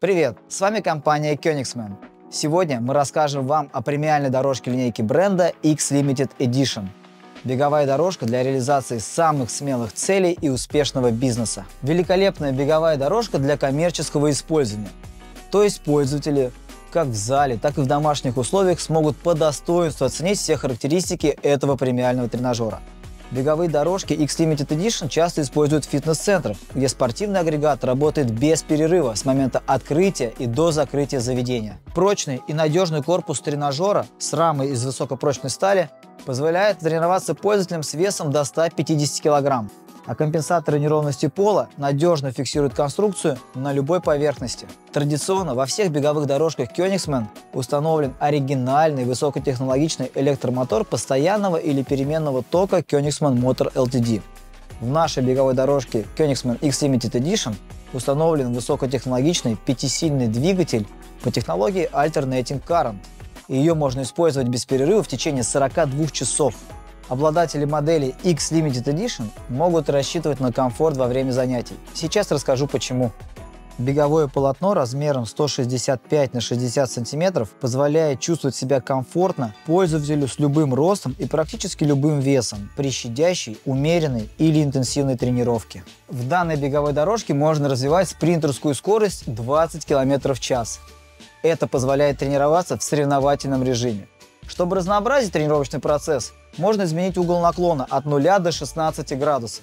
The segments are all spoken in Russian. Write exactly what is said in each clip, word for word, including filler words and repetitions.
Привет, с вами компания Koenigsmann. Сегодня мы расскажем вам о премиальной дорожке линейки бренда X Limited Edition. Беговая дорожка для реализации самых смелых целей и успешного бизнеса. Великолепная беговая дорожка для коммерческого использования. То есть пользователи как в зале, так и в домашних условиях смогут по достоинству оценить все характеристики этого премиального тренажера. Беговые дорожки X Limited Edition часто используют в фитнес-центрах, где спортивный агрегат работает без перерыва с момента открытия и до закрытия заведения. Прочный и надежный корпус тренажера с рамой из высокопрочной стали позволяет тренироваться пользователям с весом до ста пятидесяти килограмм, а компенсаторы неровности пола надежно фиксируют конструкцию на любой поверхности. Традиционно во всех беговых дорожках Koenigsmann установлен оригинальный высокотехнологичный электромотор постоянного или переменного тока Koenigsmann Motor Limited. В нашей беговой дорожке Koenigsmann X Limited Edition установлен высокотехнологичный пятисильный двигатель по технологии Alternating Current. Ее можно использовать без перерыва в течение сорока двух часов. Обладатели модели X Limited Edition могут рассчитывать на комфорт во время занятий. Сейчас расскажу почему. Беговое полотно размером сто шестьдесят пять на шестьдесят сантиметров позволяет чувствовать себя комфортно пользователю с любым ростом и практически любым весом при щадящей, умеренной или интенсивной тренировке. В данной беговой дорожке можно развивать спринтерскую скорость двадцать километров в час. Это позволяет тренироваться в соревновательном режиме. Чтобы разнообразить тренировочный процесс, можно изменить угол наклона от нуля до шестнадцати градусов.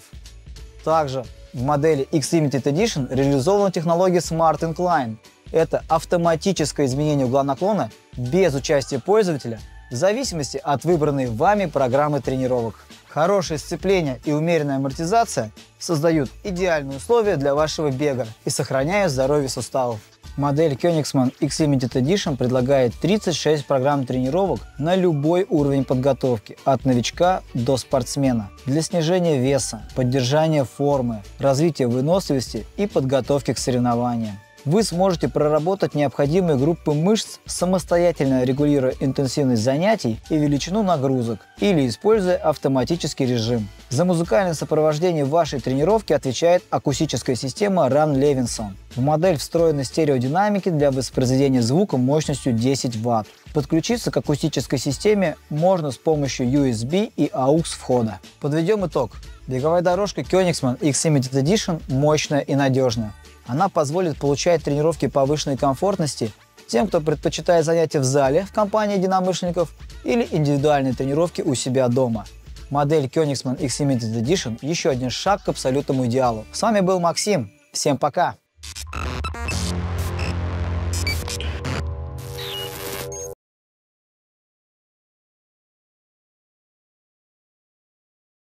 Также в модели X Limited Edition реализована технология Smart Incline. Это автоматическое изменение угла наклона без участия пользователя в зависимости от выбранной вами программы тренировок. Хорошее сцепление и умеренная амортизация создают идеальные условия для вашего бега и сохраняют здоровье суставов. Модель Koenigsmann X Limited Edition предлагает тридцать шесть программ тренировок на любой уровень подготовки, от новичка до спортсмена, для снижения веса, поддержания формы, развития выносливости и подготовки к соревнованиям. Вы сможете проработать необходимые группы мышц, самостоятельно регулируя интенсивность занятий и величину нагрузок, или используя автоматический режим. За музыкальное сопровождение вашей тренировки отвечает акустическая система Run Levinson. В модель встроены стереодинамики для воспроизведения звука мощностью десять ватт. Подключиться к акустической системе можно с помощью ю эс би и aux входа. Подведем итог. Беговая дорожка Koenigsmann X Limited Edition мощная и надежная. Она позволит получать тренировки повышенной комфортности тем, кто предпочитает занятия в зале в компании единомышленников или индивидуальные тренировки у себя дома. Модель Koenigsmann X Limited Edition – еще один шаг к абсолютному идеалу. С вами был Максим. Всем пока!